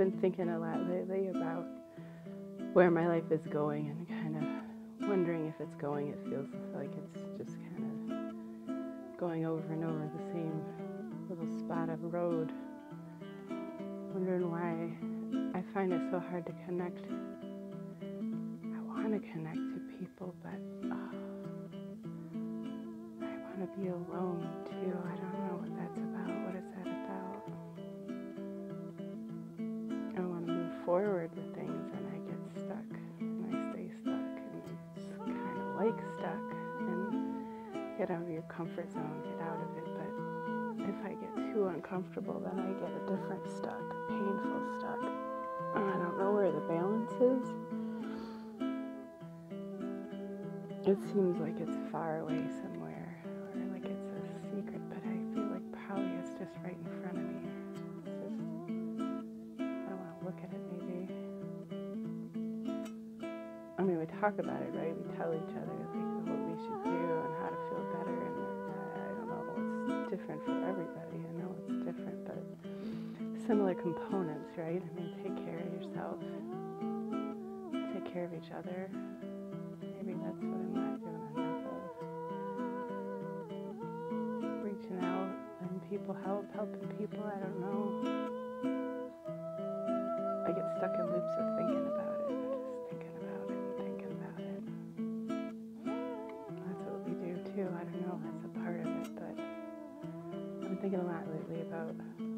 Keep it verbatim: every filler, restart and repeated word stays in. I've been thinking a lot lately about where my life is going and kind of wondering if it's going. It feels like it's just kind of going over and over the same little spot of road. Wondering why I find it so hard to connect. I want to connect to people, but oh, I want to be alone too. I don't know what that's about. What is that about? I want to move forward with things, and I get stuck, and I stay stuck, and it's kind of like stuck. And get out of your comfort zone, get out of it, but if I get too uncomfortable, then I get a different stuck, a painful stuck. And I don't know where the balance is. It seems like it's far away somewhere, or like it's a secret, but I feel like probably it's just right in front of me. It's just, I don't want to look at it, maybe. I mean, we talk about it, right? We tell each other, like, what we should do and how to feel better, and different for everybody. I know it's different, but similar components, right? I mean, take care of yourself, take care of each other. Maybe that's what I'm not doing enough of. Reaching out, letting people help, helping people, I don't know. I get stuck in loops of thinking about it. I'm just thinking about it and thinking about it. That's what we do too. I don't know, that's a part of it, but thinking a lot lately about